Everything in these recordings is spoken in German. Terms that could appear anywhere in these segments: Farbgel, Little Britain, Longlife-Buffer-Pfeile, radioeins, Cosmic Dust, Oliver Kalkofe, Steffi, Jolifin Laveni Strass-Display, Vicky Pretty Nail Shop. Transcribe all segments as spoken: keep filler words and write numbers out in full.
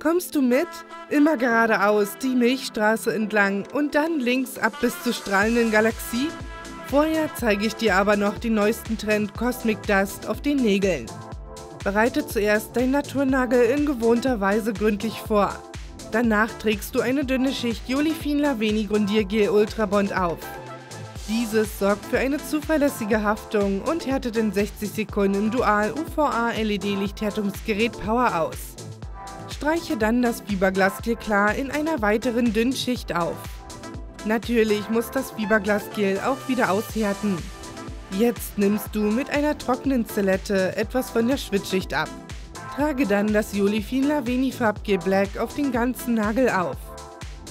Kommst du mit? Immer geradeaus, die Milchstraße entlang und dann links ab bis zur strahlenden Galaxie? Vorher zeige ich dir aber noch den neuesten Trend Cosmic Dust auf den Nägeln. Bereite zuerst deinen Naturnagel in gewohnter Weise gründlich vor. Danach trägst du eine dünne Schicht Jolifin Laveni Grundiergel Ultra Bond auf. Dieses sorgt für eine zuverlässige Haftung und härtet in sechzig Sekunden im Dual-U V A L E D-Lichthärtungsgerät Power aus. Streiche dann das Fiberglas klar in einer weiteren dünnen Schicht auf. Natürlich muss das Fiberglasgel auch wieder aushärten. Jetzt nimmst du mit einer trockenen Zellette etwas von der Schwitzschicht ab. Trage dann das Jolifin Laveni Farbgel Black auf den ganzen Nagel auf.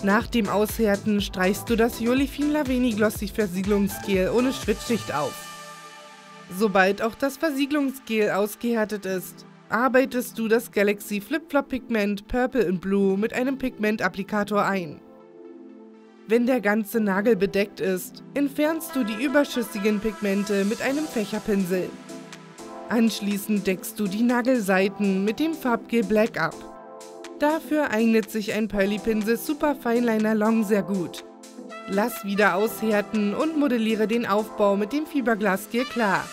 Nach dem Aushärten streichst du das Jolifin Laveni Glossy Versiegelungsgel ohne Schwitzschicht auf. Sobald auch das Versiegelungsgel ausgehärtet ist, arbeitest du das Galaxy Flip-Flop Pigment Purple in Blue mit einem Pigmentapplikator ein. Wenn der ganze Nagel bedeckt ist, entfernst du die überschüssigen Pigmente mit einem Fächerpinsel. Anschließend deckst du die Nagelseiten mit dem Farbgel Black ab. Dafür eignet sich ein Pearly-Pinsel Super Fineliner Long sehr gut. Lass wieder aushärten und modelliere den Aufbau mit dem Fiberglasgel klar.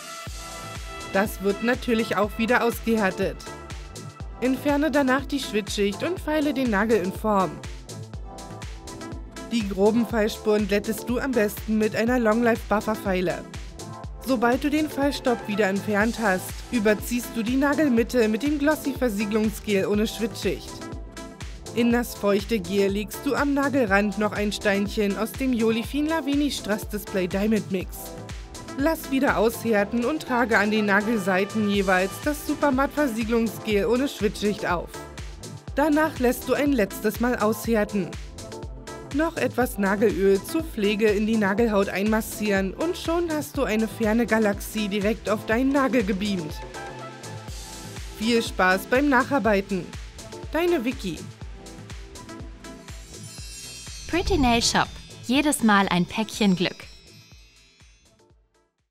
Das wird natürlich auch wieder ausgehärtet. Entferne danach die Schwitzschicht und feile den Nagel in Form. Die groben Feilspuren glättest du am besten mit einer Longlife-Buffer-Pfeile. Sobald du den Fallstopp wieder entfernt hast, überziehst du die Nagelmitte mit dem Glossy-Versiegelungsgel ohne Schwitzschicht. In das feuchte Gel legst du am Nagelrand noch ein Steinchen aus dem Jolifin Laveni Strass-Display Diamond Mix. Lass wieder aushärten und trage an den Nagelseiten jeweils das Supermatt-Versiegelungsgel ohne Schwitzschicht auf. Danach lässt du ein letztes Mal aushärten. Noch etwas Nagelöl zur Pflege in die Nagelhaut einmassieren und schon hast du eine ferne Galaxie direkt auf deinen Nagel gebeamt. Viel Spaß beim Nacharbeiten! Deine Vicky. Pretty Nail Shop. Jedes Mal ein Päckchen Glück.